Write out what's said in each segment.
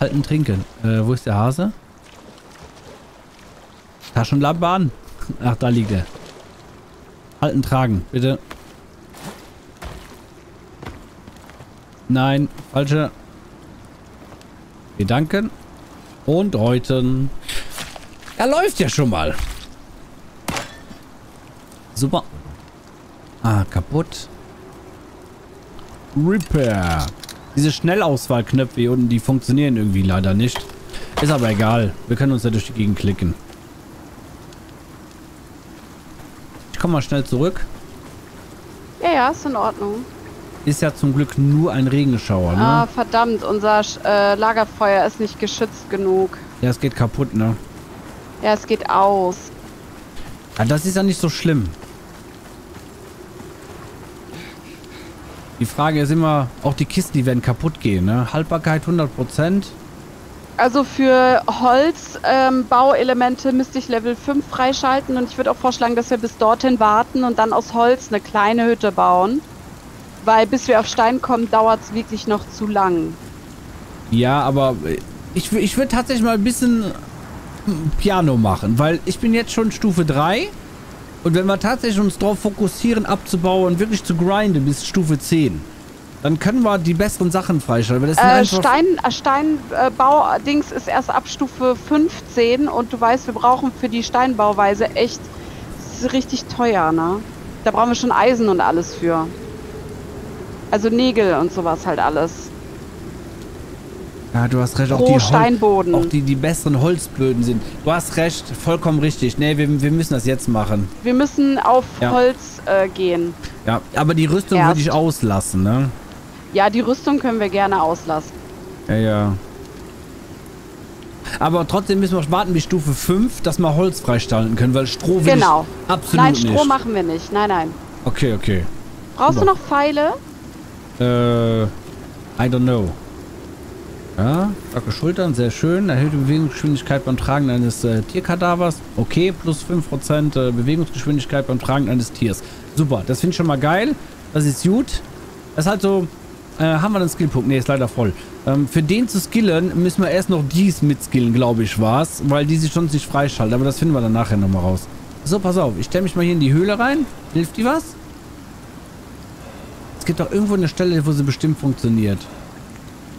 Halten, trinken. Wo ist der Hase? Taschenlampe an. Ach, da liegt er. Halten, tragen, bitte. Nein, falsche. Wir danken. Und reuten. Er läuft ja schon mal. Super. Ah, kaputt. Repair. Diese Schnellauswahlknöpfe hier unten, die funktionieren irgendwie leider nicht. Ist aber egal. Wir können uns ja durch die Gegend klicken. Ich komme mal schnell zurück. Ja, ja, ist in Ordnung. Ist ja zum Glück nur ein Regenschauer, ne? Ah, verdammt. Unser Lagerfeuer ist nicht geschützt genug. Ja, es geht kaputt, ne? Ja, es geht aus. Ja, das ist ja nicht so schlimm. Die Frage ist immer, auch die Kisten, die werden kaputt gehen, ne? Haltbarkeit 100%. Also für Holzbauelemente müsste ich Level 5 freischalten und ich würde auch vorschlagen, dass wir bis dorthin warten und dann aus Holz eine kleine Hütte bauen. Weil bis wir auf Stein kommen, dauert es wirklich noch zu lang. Ja, aber ich würde tatsächlich mal ein bisschen Piano machen, weil ich bin jetzt schon Stufe 3. Und wenn wir tatsächlich uns darauf fokussieren, abzubauen und wirklich zu grinden bis Stufe 10, dann können wir die besseren Sachen freischalten. Weil das sind einfach Steinbau-Dings ist erst ab Stufe 15 und du weißt, wir brauchen für die Steinbauweise echt, das ist richtig teuer, ne? Da brauchen wir schon Eisen und alles für. Also Nägel und sowas halt alles. Ja, du hast recht, auch die besseren Holzböden sind. Du hast recht, vollkommen richtig. Nee, wir müssen das jetzt machen. Wir müssen auf Holz gehen. Ja, aber die Rüstung würde ich auslassen, ne? Ja, die Rüstung können wir gerne auslassen. Ja, ja. Aber trotzdem müssen wir warten bis Stufe 5, dass wir Holz freistellen können, weil Stroh will ich absolut nicht. Nein, Stroh machen wir nicht. Nein, nein. Okay, okay. Brauchst du noch Pfeile? I don't know. Ja, starke Schultern, sehr schön. Erhöhte Bewegungsgeschwindigkeit beim Tragen eines Tierkadavers. Okay, plus 5% Bewegungsgeschwindigkeit beim Tragen eines Tiers. Super, das finde ich schon mal geil. Das ist gut. Das ist halt so, haben wir den Skillpunkt? Ne, ist leider voll. Für den zu skillen, müssen wir erst noch dies mit skillen, glaube ich, war's. Weil die sich sonst nicht freischalten. Aber das finden wir dann nachher nochmal raus. So, pass auf. Ich stelle mich mal hier in die Höhle rein. Hilft die was? Es gibt doch irgendwo eine Stelle, wo sie bestimmt funktioniert.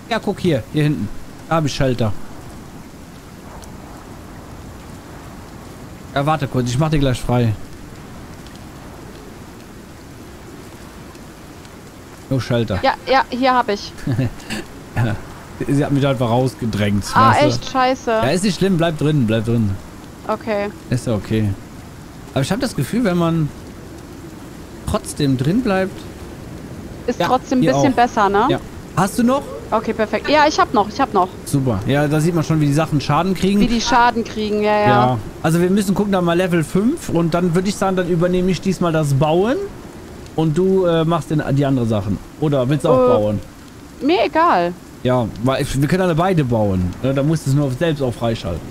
Ja, guck hier, hier hinten. Da habe ich Schalter. Ja, warte kurz, ich mache dir gleich frei. Oh, Schalter. Ja, ja, hier habe ich. Ja, sie hat mich einfach rausgedrängt. Ah, echt scheiße. Ja, ist nicht schlimm, bleib drin, bleib drin. Okay. Ist ja okay. Aber ich habe das Gefühl, wenn man trotzdem drin bleibt... Ist ja, trotzdem ein bisschen besser, ne? Ja. Hast du noch? Okay, perfekt. Ja, ich hab noch, ich hab noch. Super. Ja, da sieht man schon, wie die Sachen Schaden kriegen. Wie die Schaden kriegen, ja, ja. Ja. Also wir müssen gucken, dann mal Level 5 und dann würde ich sagen, dann übernehme ich diesmal das Bauen und du machst die anderen Sachen. Oder willst du auch bauen? Mir egal. Ja, weil wir können alle beide bauen. Ja, da musst du es nur selbst auch freischalten.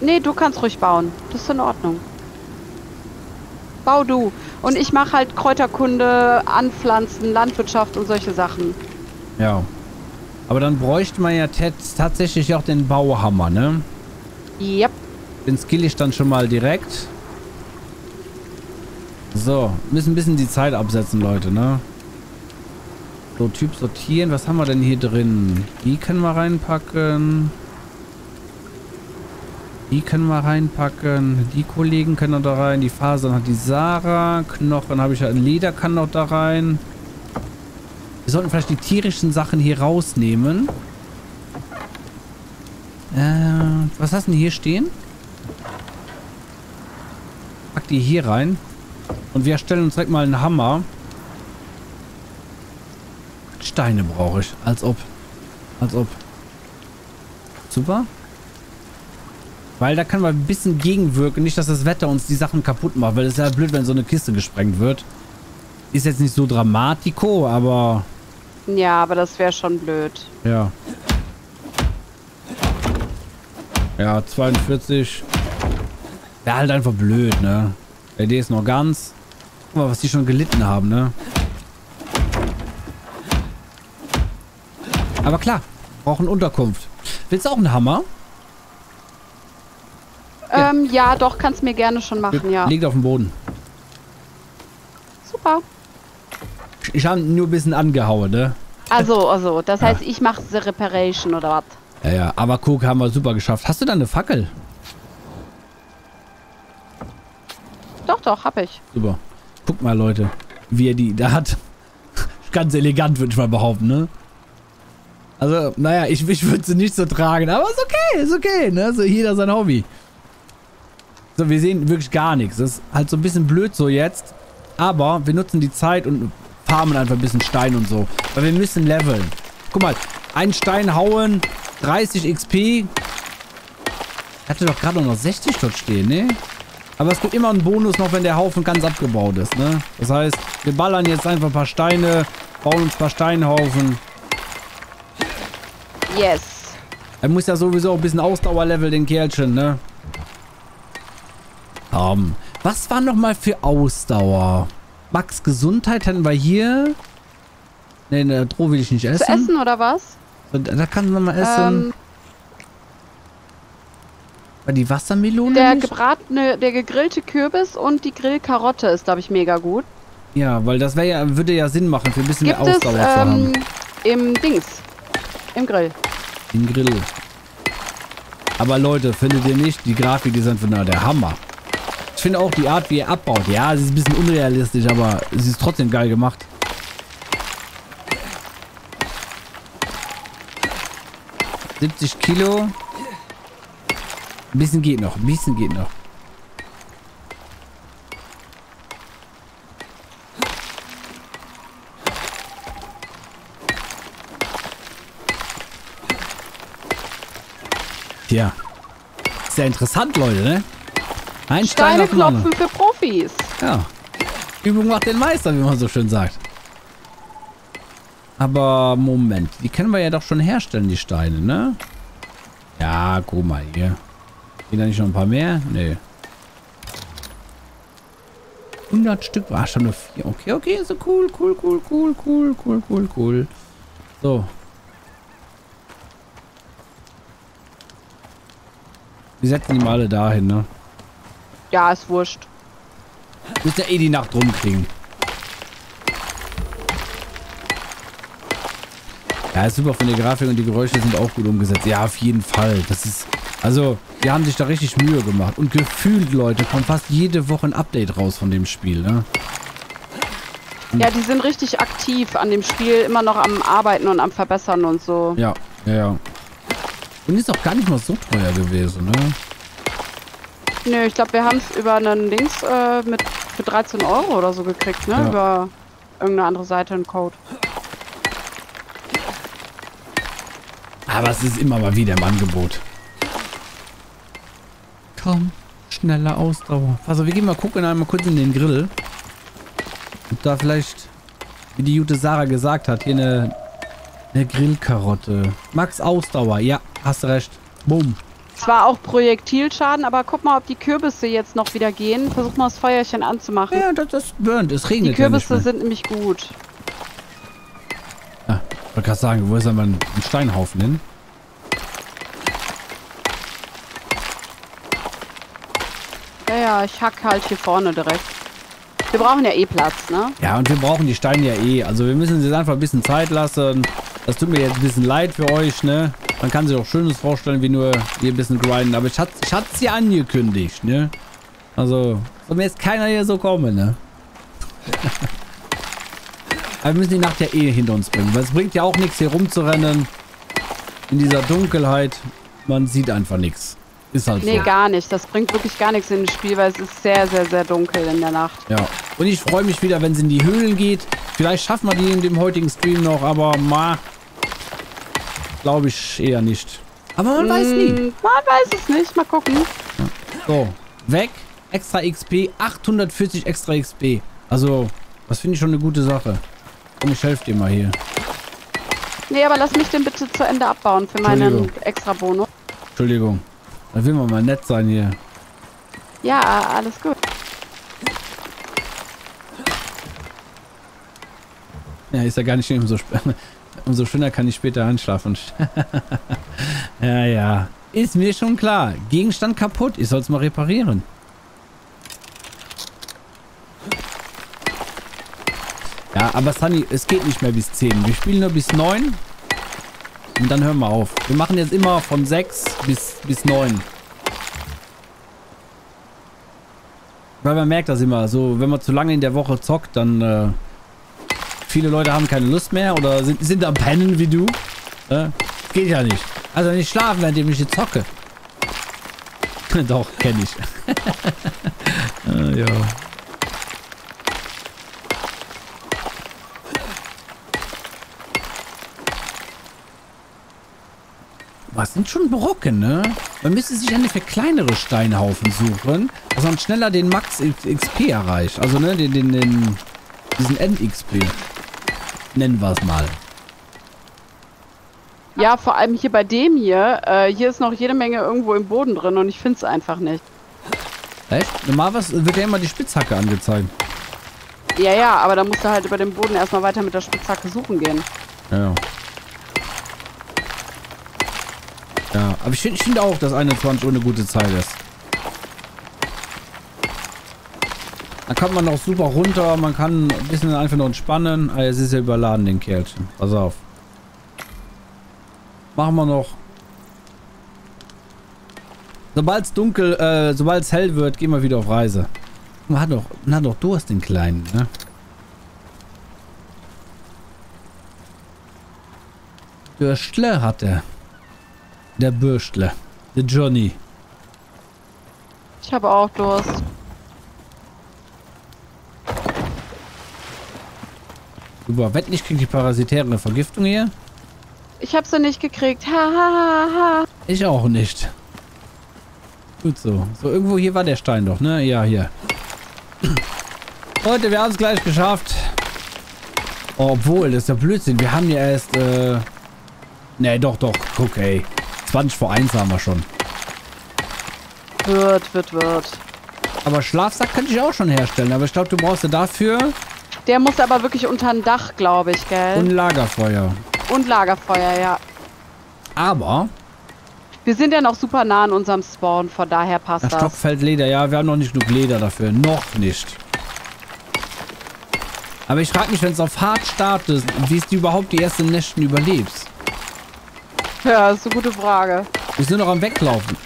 Nee, du kannst ruhig bauen. Das ist in Ordnung. Bau du. Und ich mache halt Kräuterkunde, Anpflanzen, Landwirtschaft und solche Sachen. Ja. Aber dann bräuchte man ja tatsächlich auch den Bauhammer, ne? Yep. Den skill ich dann schon mal direkt. So, müssen ein bisschen die Zeit absetzen, Leute, ne? So, Typ sortieren. Was haben wir denn hier drin? Die können wir reinpacken. Die können wir reinpacken. Die Kollegen können da rein. Die Fasern hat die Sarah. Knochen habe ich ja. Leder kann noch da rein. Wir sollten vielleicht die tierischen Sachen hier rausnehmen. Was hast du denn hier stehen? Pack die hier rein. Und wir erstellen uns direkt mal einen Hammer. Steine brauche ich. Als ob. Als ob. Super. Weil da können wir ein bisschen gegenwirken. Nicht, dass das Wetter uns die Sachen kaputt macht. Weil es ist ja blöd, wenn so eine Kiste gesprengt wird. Ist jetzt nicht so dramatico, aber... Ja, aber das wäre schon blöd. Ja. Ja, 42. Wäre halt einfach blöd, ne? Der Idee ist noch ganz. Guck mal, was die schon gelitten haben, ne? Aber klar, brauchen Unterkunft. Willst du auch einen Hammer? Ja, doch, kannst mir gerne schon machen, ja. Liegt auf dem Boden. Super. Ich habe nur ein bisschen angehauen, ne? Also, das heißt, ich mache The Reparation oder was? Ja, aber guck, haben wir super geschafft. Hast du da eine Fackel? Doch, hab ich. Super. Guck mal, Leute, wie er die da hat. Ganz elegant, würde ich mal behaupten, ne? Also, naja, ich würde sie nicht so tragen, aber ist okay, ne? So, jeder sein Hobby. So, wir sehen wirklich gar nichts. Das ist halt so ein bisschen blöd so jetzt, aber wir nutzen die Zeit und farmen einfach ein bisschen Stein und so, weil wir müssen leveln. Guck mal, einen Stein hauen, 30 XP. Hatte doch gerade noch 60 dort stehen, ne? Aber es gibt immer einen Bonus noch, wenn der Haufen ganz abgebaut ist, ne? Das heißt, wir ballern jetzt einfach ein paar Steine, bauen uns ein paar Steinhaufen. Yes. Er muss ja sowieso auch ein bisschen Ausdauerlevel, den Kerlchen, ne? Was war nochmal für Ausdauer? Max Gesundheit hatten wir hier. Ne, Droh will ich nicht essen. Zu essen oder was? Da kann man mal essen. Die Wassermelone? Der gegrillte Kürbis und die Grillkarotte ist, glaube ich, mega gut. Ja, weil das würde ja Sinn machen, für ein bisschen mehr Ausdauer zu haben. Im Grill. Aber Leute, findet ihr nicht? Die Grafik ist einfach der Hammer. Ich finde auch die Art, wie ihr abbaut. Ja, sie ist ein bisschen unrealistisch, aber sie ist trotzdem geil gemacht. $70 Kilo. Ein bisschen geht noch. Tja. Ist ja interessant, Leute, ne? Ein Stein auf den anderen. Steine klopfen für Profis. Ja. Übung macht den Meister, wie man so schön sagt. Aber Moment, die können wir ja doch schon herstellen, die Steine, ne? Ja, guck mal hier. Gehen da nicht noch ein paar mehr? Nee. 100 Stück war schon nur 4. Okay, so cool. So. Wir setzen die mal alle dahin, ne? Ja, ist wurscht. Müsst ja eh die Nacht rumkriegen. Ja, ist super von der Grafik und die Geräusche sind auch gut umgesetzt. Ja, auf jeden Fall. Das ist... Also, die haben sich da richtig Mühe gemacht. Und gefühlt, Leute, kommt fast jede Woche ein Update raus von dem Spiel, ne? Ja, die sind richtig aktiv an dem Spiel, immer noch am Arbeiten und am Verbessern und so. Ja. Und ist auch gar nicht mal so teuer gewesen, ne? Nö, ich glaube, wir haben es über einen Dings für 13 € oder so gekriegt, ne? Ja. Über irgendeine andere Seite einen Code. Aber es ist immer mal wieder im Angebot. Schneller Ausdauer. Also wir gehen mal gucken, einmal kurz in den Grill. Und da vielleicht, wie die gute Sarah gesagt hat, hier eine Grillkarotte. Max Ausdauer, ja, hast recht. Boom. Zwar auch Projektilschaden, aber guck mal, ob die Kürbisse jetzt noch wieder gehen. Versuch mal das Feuerchen anzumachen. Ja, das burnt, es regnet. Die Kürbisse ja sind nämlich gut. Ja, ich wollte gerade sagen, wo ist denn mal ein Steinhaufen hin? Ja, ich hack halt hier vorne direkt. Wir brauchen ja eh Platz, ne? Ja, und wir brauchen die Steine ja eh. Also wir müssen sie einfach ein bisschen Zeit lassen. Das tut mir jetzt ein bisschen leid für euch, ne? Man kann sich auch Schönes vorstellen, wie nur hier ein bisschen grinden. Aber ich hat's ja angekündigt, ne? Also, soll mir jetzt keiner hier so kommen, ne? Aber wir müssen die Nacht ja eh hinter uns bringen. Weil es bringt ja auch nichts, hier rumzurennen. In dieser Dunkelheit. Man sieht einfach nichts. Ist halt nee, so. Gar nicht. Das bringt wirklich gar nichts in das Spiel, weil es ist sehr, sehr, sehr dunkel in der Nacht. Ja. Und ich freue mich wieder, wenn es in die Höhlen geht. Vielleicht schaffen wir die in dem heutigen Stream noch, aber mal glaube ich eher nicht. Aber man weiß nie. Man weiß es nicht. Mal gucken. Ja. So. Weg. Extra XP. 840 extra XP. Also, das finde ich schon eine gute Sache. Komm, ich helfe dir mal hier. Nee, aber lass mich den bitte zu Ende abbauen für meinen extra Bonus. Entschuldigung. Da will man mal nett sein hier. Ja, alles gut. Ja, ist ja gar nicht schlimm. Umso schöner kann ich später einschlafen. Ja, ja. Ist mir schon klar. Gegenstand kaputt. Ich soll es mal reparieren. Ja, aber Sunny, es geht nicht mehr bis 10. Wir spielen nur bis 9. Und dann hören wir auf. Wir machen jetzt immer von 6 bis 9. Weil man merkt das immer. So, wenn man zu lange in der Woche zockt, dann... viele Leute haben keine Lust mehr oder sind am Pennen wie du. Geht ja nicht. Also nicht schlafen, während ich jetzt zocke. Doch, kenne ich. Ja. Was sind schon Brocken, ne? Man müsste sich eine für kleinere Steinhaufen suchen, dass man schneller den Max XP erreicht. Also, ne, diesen End-XP. Nennen wir es mal. Ja, vor allem hier bei dem hier. Hier ist noch jede Menge irgendwo im Boden drin und ich finde es einfach nicht. Echt? Normal wird ja immer die Spitzhacke angezeigt. Ja, ja, aber da musst du halt über den Boden erstmal weiter mit der Spitzhacke suchen gehen. Ja. Ja, aber ich finde auch, dass 21 eine gute Zeit ist. Da kommt man noch super runter, man kann ein bisschen einfach noch entspannen. Ah, es ist ja überladen, den Kerlchen. Pass auf. Machen wir noch. Sobald es sobald es hell wird, gehen wir wieder auf Reise. Man hat doch Durst, den Kleinen, ne? Dürstle hat er. Der Bürstle. Der Johnny. Ich habe auch Durst. Überwett nicht kriegt die parasitäre Vergiftung hier. Ich habe sie nicht gekriegt. Ha, ha, ha, ha. Ich auch nicht. Gut so. So, irgendwo hier war der Stein doch, ne? Ja, hier. Leute, wir haben es gleich geschafft. Obwohl, das ist ja Blödsinn. Wir haben ja erst... Ne, doch. Guck, ey. 20 vor 1 haben wir schon. Wird. Aber Schlafsack könnte ich auch schon herstellen. Aber ich glaube, du brauchst ja dafür... Der muss aber wirklich unter ein Dach, glaube ich, gell? Und Lagerfeuer. Ja. Aber... Wir sind ja noch super nah an unserem Spawn, von daher passt das. Stockfeldleder, ja, wir haben noch nicht genug Leder dafür. Noch nicht. Aber ich frage mich, wenn es auf hart startest, wie es du überhaupt die ersten Nächten überlebst. Ja, das ist eine gute Frage. Wir sind noch am Weglaufen.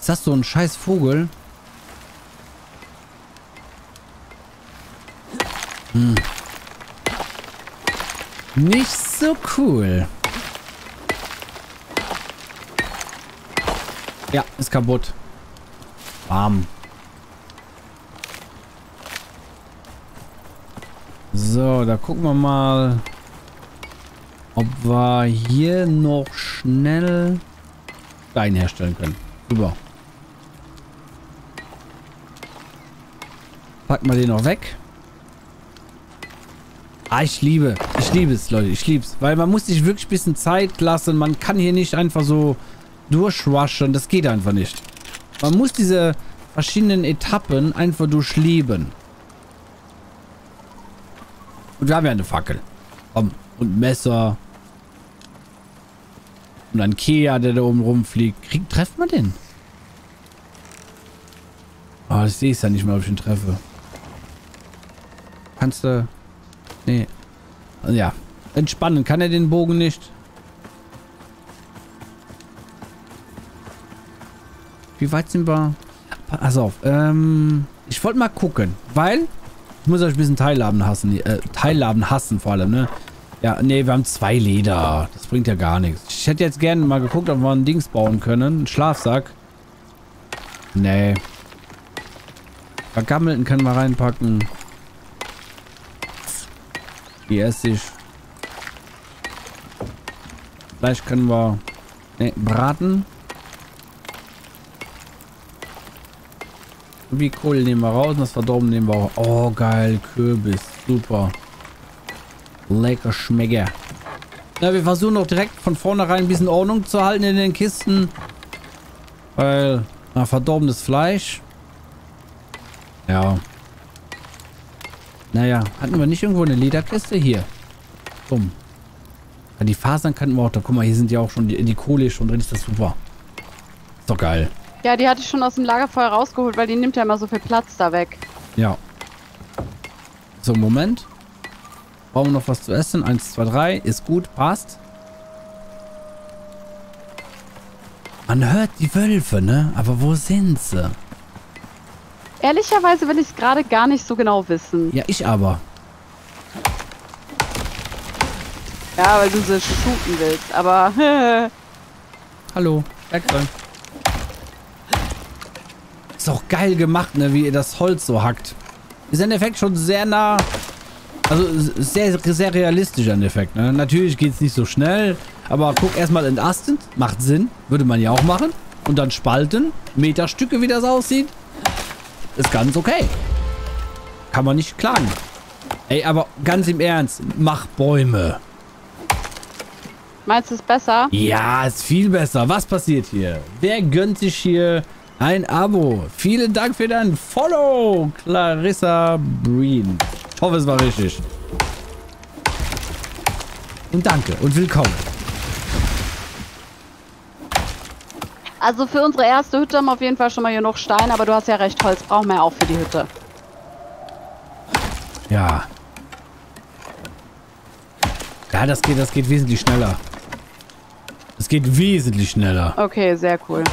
Ist das so ein scheiß Vogel? Hm. Nicht so cool. Ja, ist kaputt. Bam. So, da gucken wir mal, ob wir hier noch schnell Stein herstellen können. Rüber. Packen wir den noch weg. Ah, ich liebe es, Leute, ich liebe es. Weil man muss sich wirklich ein bisschen Zeit lassen. Man kann hier nicht einfach so durchrushen. Das geht einfach nicht. Man muss diese verschiedenen Etappen einfach durchleben. Und wir haben ja eine Fackel. Komm, und Messer. Und ein Kea, der da oben rumfliegt. Treffen wir den? Ah, ich sehe es ja nicht mehr, ob ich ihn treffe. Kannst du... Nee. Also ja. Entspannen kann er den Bogen nicht. Wie weit sind wir? Pass auf. Ich wollte mal gucken. Weil. Ich muss euch ein bisschen teilhaben hassen vor allem, ne? Ja, nee, wir haben 2 Leder. Das bringt ja gar nichts. Ich hätte jetzt gerne mal geguckt, ob wir ein Dings bauen können. Ein Schlafsack. Nee. Vergammelten können wir reinpacken. Die Essig. Vielleicht können wir braten. Wie Kohle nehmen wir raus und das Verdorben nehmen wir auch. Oh geil, Kürbis. Super. Lecker Schmecker. Ja, wir versuchen auch direkt von vornherein ein bisschen Ordnung zu halten in den Kisten. Weil, na, verdorbenes Fleisch. Ja. Naja, hatten wir nicht irgendwo eine Lederkiste? Hier. Bumm. Weil die Fasern könnten wir auch da. Guck mal, hier sind ja auch schon die Kohle schon drin. Ist das super. Ist doch geil. Ja, die hatte ich schon aus dem Lagerfeuer rausgeholt, weil die nimmt ja immer so viel Platz da weg. Ja. So, Moment. Brauchen wir noch was zu essen? 1, 2, 3. Ist gut. Passt. Man hört die Wölfe, ne? Aber wo sind sie? Ehrlicherweise will ich es gerade gar nicht so genau wissen. Ja, ich aber. Ja, weil du sie shooten willst, aber... Hallo. Danke. Ist auch geil gemacht, ne? Wie ihr das Holz so hackt. Ist im Endeffekt schon sehr nah... Also sehr, sehr realistisch im Endeffekt, ne? Natürlich geht es nicht so schnell, aber guck erstmal entastend. Macht Sinn. Würde man ja auch machen. Und dann spalten. Meterstücke, wie das aussieht. Ist ganz okay. Kann man nicht klagen. Ey, aber ganz im Ernst. Mach Bäume. Meinst du es besser? Ja, ist viel besser. Was passiert hier? Wer gönnt sich hier ein Abo? Vielen Dank für dein Follow, Clarissa Breen. Ich hoffe, es war richtig. Und danke und willkommen. Also für unsere erste Hütte haben wir auf jeden Fall schon mal genug Stein, aber du hast ja recht, Holz brauchen wir ja auch für die Hütte. Ja. Ja, das geht wesentlich schneller. Es geht wesentlich schneller. Okay, sehr cool.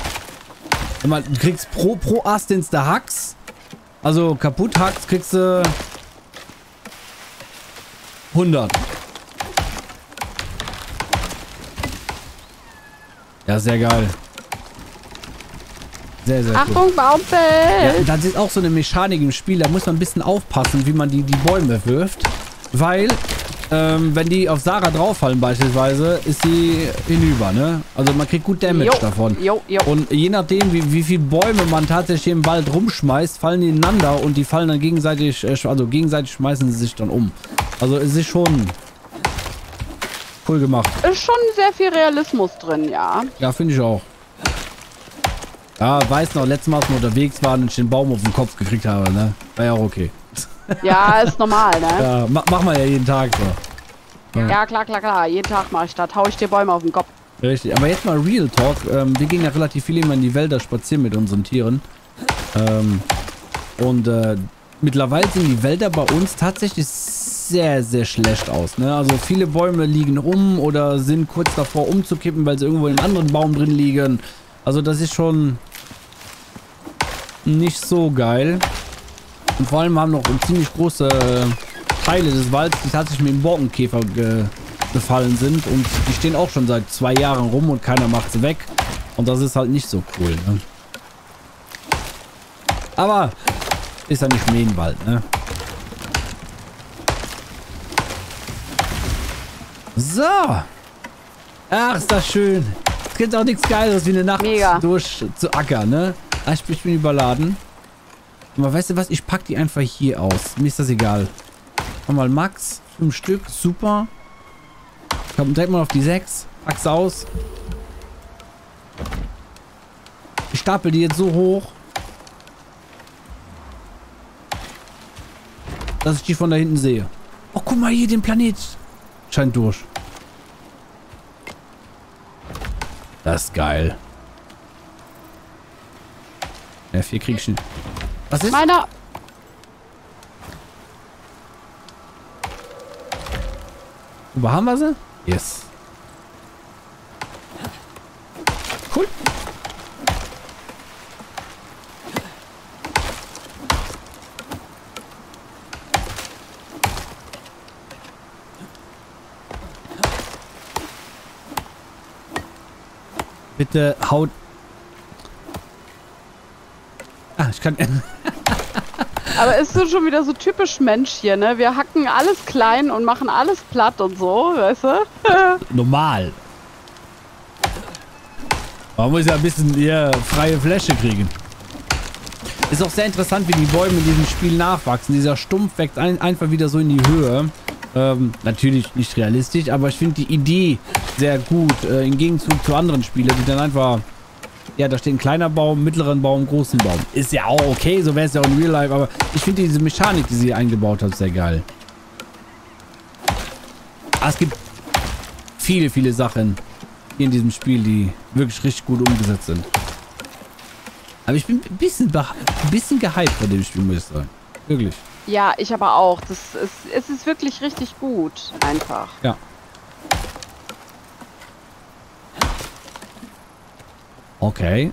Mal, du kriegst pro Ast ins der Hacks. Also kaputt Hacks kriegst du 100. Ja, sehr geil. Sehr, sehr Achtung, cool. Baumfeld! Ja, das ist auch so eine Mechanik im Spiel. Da muss man ein bisschen aufpassen, wie man die Bäume wirft. Weil, wenn die auf Sarah drauffallen beispielsweise, ist sie hinüber, ne? Also man kriegt gut Damage davon. Jo, jo. Und je nachdem, wie viele Bäume man tatsächlich im Wald rumschmeißt, fallen die ineinander und die fallen dann gegenseitig, also gegenseitig schmeißen sie sich dann um. Also es ist schon cool gemacht. Ist schon sehr viel Realismus drin, ja. Ja, finde ich auch. Ja, weiß noch, letztes Mal, als wir unterwegs waren und ich den Baum auf den Kopf gekriegt habe, ne? War ja auch okay. Ja, ist normal, ne? Ja, mach mal ja jeden Tag so. Ja, ja klar. Jeden Tag mache ich das. Hau ich dir Bäume auf den Kopf. Richtig. Aber jetzt mal Real Talk. Wir gehen ja relativ viel immer in die Wälder spazieren mit unseren Tieren. Mittlerweile sehen die Wälder bei uns tatsächlich sehr, sehr schlecht aus, ne? Also viele Bäume liegen rum oder sind kurz davor umzukippen, weil sie irgendwo in einem anderen Baum drin liegen. Also das ist schon nicht so geil. Und vor allem haben noch ziemlich große Teile des Waldes, die tatsächlich mit dem Borkenkäfer befallen sind. Und die stehen auch schon seit 2 Jahren rum und keiner macht sie weg. Und das ist halt nicht so cool, ne? Aber ist ja nicht mehr im Wald, ne? So. Ach, ist das schön. Es gibt auch nichts Geiles, wie eine Nacht Mega. Durch zu ackern, ne? Ich bin überladen. Aber weißt du was? Ich pack die einfach hier aus. Mir ist das egal. Nochmal Max. 5 Stück. Super. Komm, direkt mal auf die 6. Pack's aus. Ich stapel die jetzt so hoch, dass ich die von da hinten sehe. Oh, guck mal hier, den Planet. Scheint durch. Das ist geil. Ja, 4 krieg ich nicht. Was ist? Meiner. Wo haben wir sie? Yes. Cool. Bitte haut. Ah, ich kann. Aber ist so schon wieder so typisch Mensch hier, ne? Wir hacken alles klein und machen alles platt und so, weißt du? Normal. Man muss ja ein bisschen hier freie Fläche kriegen. Ist auch sehr interessant, wie die Bäume in diesem Spiel nachwachsen. Dieser Stumpf wächst einfach wieder so in die Höhe. Natürlich nicht realistisch, aber ich finde die Idee sehr gut. Im Gegenzug zu anderen Spielen, die dann einfach... Ja, da steht ein kleiner Baum, mittleren Baum, großen Baum. Ist ja auch okay, so wäre es ja auch in Real Life. Aber ich finde diese Mechanik, die sie eingebaut hat, sehr geil. Ah, es gibt viele, viele Sachen in diesem Spiel, die wirklich richtig gut umgesetzt sind. Aber ich bin ein bisschen gehypt von dem Spiel, muss ich sagen. Wirklich. Ja, ich aber auch. Es ist wirklich richtig gut. Einfach. Ja. Okay.